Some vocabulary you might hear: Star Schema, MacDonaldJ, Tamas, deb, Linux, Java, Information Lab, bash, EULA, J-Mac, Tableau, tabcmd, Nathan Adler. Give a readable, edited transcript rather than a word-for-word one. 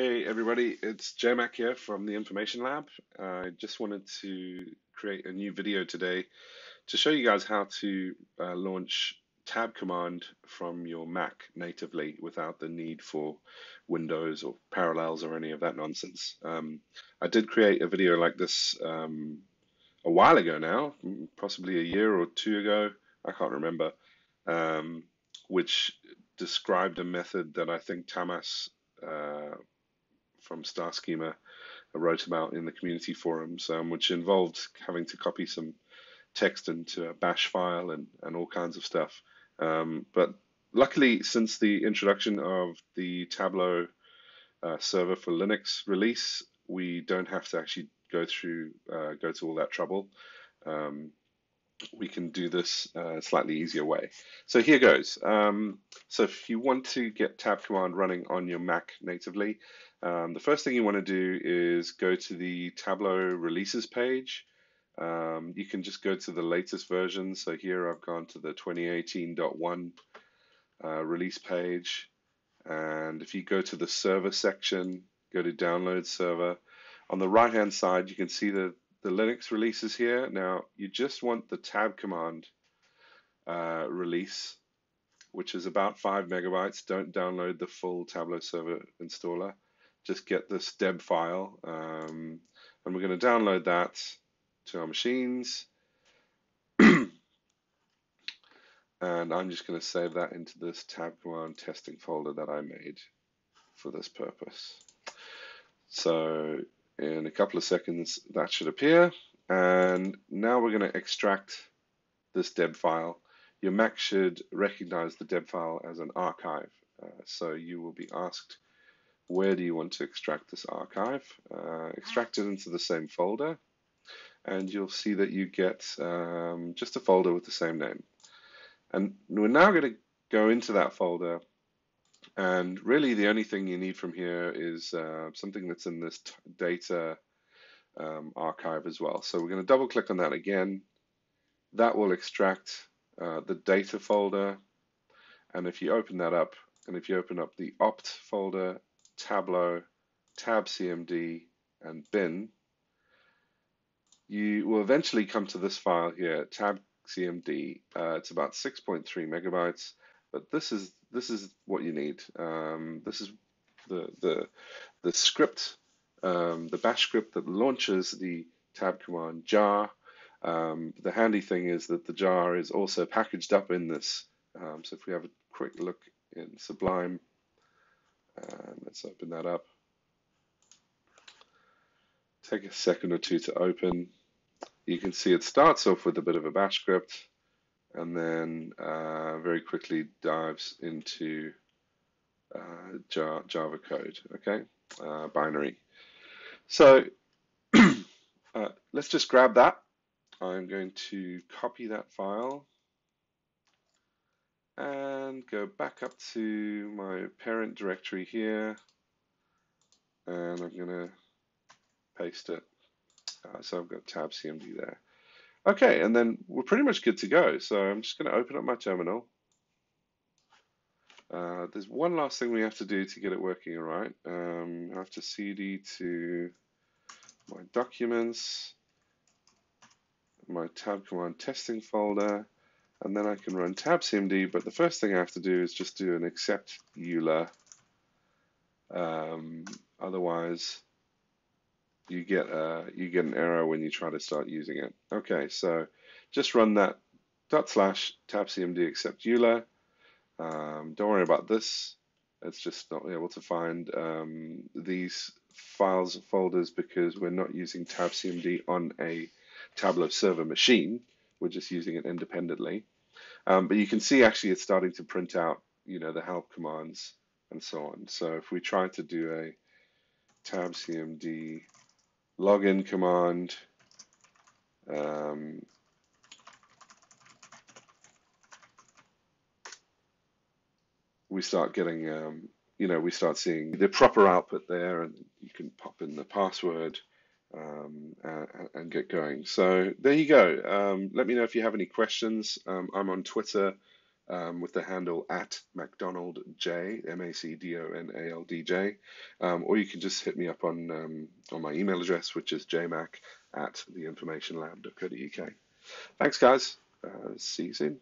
Hey everybody, it's J-Mac here from the Information Lab. I just wanted to create a new video today to show you guys how to launch tab command from your Mac natively without the need for Windows or Parallels or any of that nonsense. I did create a video like this a while ago now, possibly a year or two ago, I can't remember, which described a method that I think Tamas from Star Schema I wrote about in the community forums, which involved having to copy some text into a bash file and all kinds of stuff. But luckily, since the introduction of the Tableau server for Linux release, we don't have to actually go to all that trouble. We can do this slightly easier way. So here goes. So if you want to get tab command running on your Mac natively, the first thing you want to do is go to the Tableau releases page. You can just go to the latest version. So here I've gone to the 2018.1 release page. And if you go to the server section, go to download server. On the right-hand side, you can see the Linux releases here. Now you just want the tab command release, which is about 5 MB. Don't download the full Tableau server installer. Just get this deb file, and we're going to download that to our machines. And I'm just going to save that into this tab command testing folder that I made for this purpose. So in a couple of seconds, that should appear. And now we're going to extract this deb file. Your Mac should recognize the deb file as an archive. So you will be asked, where do you want to extract this archive? Extract it into the same folder. And you'll see that you get just a folder with the same name. And we're now going to go into that folder. And really, the only thing you need from here is something that's in this data archive as well. So we're going to double click on that again. That will extract the data folder. And if you open that up, and if you open up the opt folder, Tableau, tabcmd, and bin, you will eventually come to this file here, tabcmd. It's about 6.3 MB. But this is what you need. This is the script, the bash script that launches the tab command jar. The handy thing is that the jar is also packaged up in this. So if we have a quick look in Sublime, let's open that up. Take a second or two to open. You can see it starts off with a bit of a bash script, and then very quickly dives into Java code, okay, binary. So let's just grab that. I'm going to copy that file and go back up to my parent directory here, and I'm going to paste it. So I've got tabcmd there. Okay, and then we're pretty much good to go. So I'm just going to open up my terminal. There's one last thing we have to do to get it working, all right? I have to cd to my documents, my tab command testing folder, and then I can run tabcmd. But the first thing I have to do is just do an except EULA. Otherwise, you get an error when you try to start using it. Okay, so just run that /tabcmd except EULA. Don't worry about this. It's just not able to find these files and folders because we're not using tabcmd on a Tableau server machine. We're just using it independently. But you can see actually it's starting to print out, you know, the help commands and so on. So if we try to do a tabcmd login command, we start getting, we start seeing the proper output there, and you can pop in the password and get going. So there you go. Let me know if you have any questions. I'm on Twitter with the handle @MacDonaldJ, MacDonaldJ, or you can just hit me up on my email address, which is jmac@theinformationlab.co.uk. Thanks, guys. See you soon.